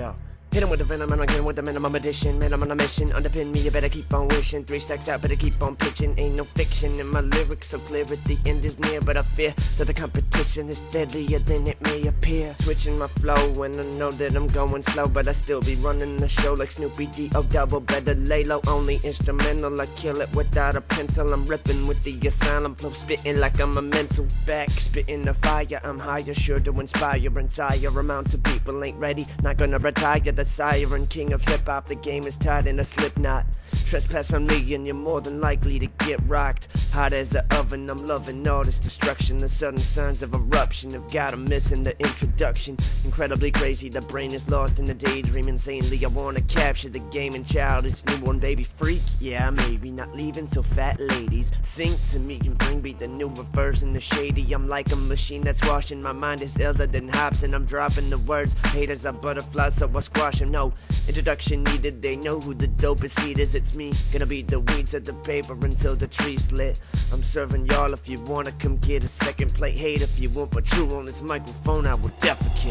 yo. Hit him with the venom and I'm getting with the minimum addition. Man, I'm on a mission, underpin me, you better keep on wishing. 3 stacks out, better keep on pitching. Ain't no fiction in my lyrics, so clear that the end is near. But I fear that the competition is deadlier than it may appear. Switching my flow and I know that I'm going slow, but I still be running the show like Snoopy D.O. Double. Better lay low, only instrumental, I kill it without a pencil. I'm ripping with the asylum flow, spitting like I'm a mental back. Spitting the fire, I'm higher, sure to inspire. And sire amounts of people ain't ready, not gonna retire. The siren king of hip-hop, the game is tied in a slip knot. Trespass on me and you're more than likely to get rocked. Hot as the oven, I'm loving all this destruction. The sudden signs of eruption have got 'em missing the introduction. Incredibly crazy, the brain is lost in the daydream. Insanely, I wanna capture the game and child. It's newborn baby freak, yeah, maybe not leaving till fat ladies sing to me and bring me the newer version of shady. I'm like a machine that's washing, my mind is elder than Hobson. I'm dropping the words, haters are butterflies, so I squash. No introduction needed, they know who the dopest seed is. It's me, gonna be the weeds at the paper until the tree's lit. I'm serving y'all if you wanna come get a second plate. Hate if you want, but true on this microphone I will defecate.